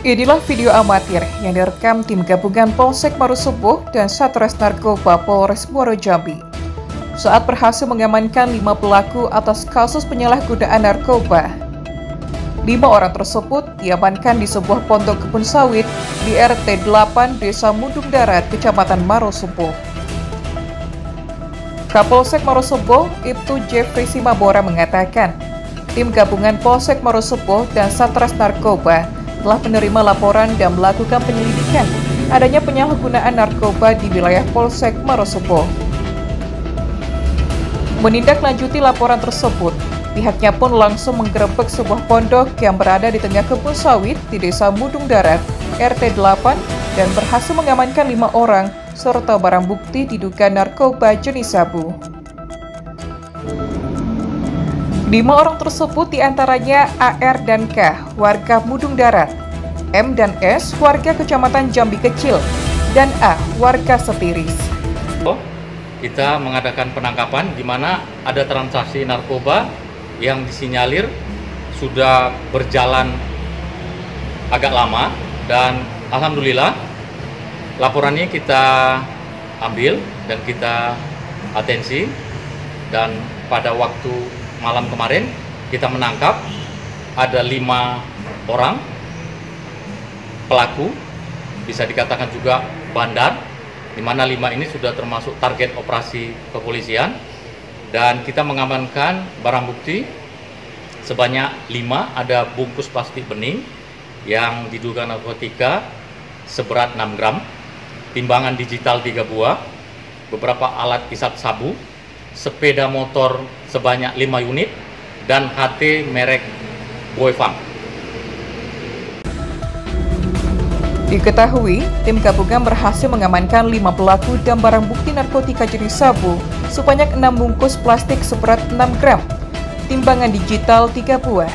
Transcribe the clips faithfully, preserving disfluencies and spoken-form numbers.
Inilah video amatir yang direkam tim gabungan Polsek Marosupoh dan Satres Narkoba Polres Muaro Jambi saat berhasil mengamankan lima pelaku atas kasus penyalahgunaan narkoba. Lima orang tersebut diamankan di sebuah pondok kebun sawit di R T delapan Desa Mudung Darat, Kecamatan Marosupoh. Kapolsek Marosupoh, Iptu Jeffri Simabora mengatakan, tim gabungan Polsek Marosupoh dan Satres Narkoba telah menerima laporan dan melakukan penyelidikan adanya penyalahgunaan narkoba di wilayah Polsek Marosupoh. Menindaklanjuti laporan tersebut, pihaknya pun langsung menggerebek sebuah pondok yang berada di tengah kebun sawit di Desa Mudung Darat, R T delapan, dan berhasil mengamankan lima orang serta barang bukti diduga narkoba jenis sabu. Lima orang tersebut diantaranya A R dan K, warga Mudung Darat, M dan S, warga Kecamatan Jambi Kecil, dan A, warga Setiris. Kita mengadakan penangkapan di mana ada transaksi narkoba yang disinyalir sudah berjalan agak lama, dan alhamdulillah laporannya kita ambil dan kita atensi, dan pada waktu malam kemarin kita menangkap ada lima orang pelaku, bisa dikatakan juga bandar, di mana lima ini sudah termasuk target operasi kepolisian, dan kita mengamankan barang bukti sebanyak lima, ada bungkus plastik bening yang diduga narkotika seberat enam gram, timbangan digital tiga buah, beberapa alat isap sabu, sepeda motor sebanyak lima unit, dan H T merek Baofeng. Diketahui, tim gabungan berhasil mengamankan lima pelaku dan barang bukti narkotika jenis sabu sebanyak enam bungkus plastik seberat enam gram, timbangan digital tiga buah,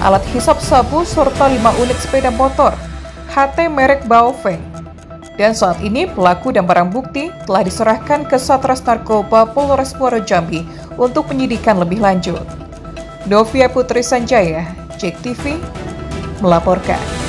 alat hisap sabu serta lima unit sepeda motor, H T merek Baofeng. Dan saat ini pelaku dan barang bukti telah diserahkan ke Satres Narkoba Polres Muaro Jambi untuk penyidikan lebih lanjut. Dovia Putri Sanjaya, Jek T V, melaporkan.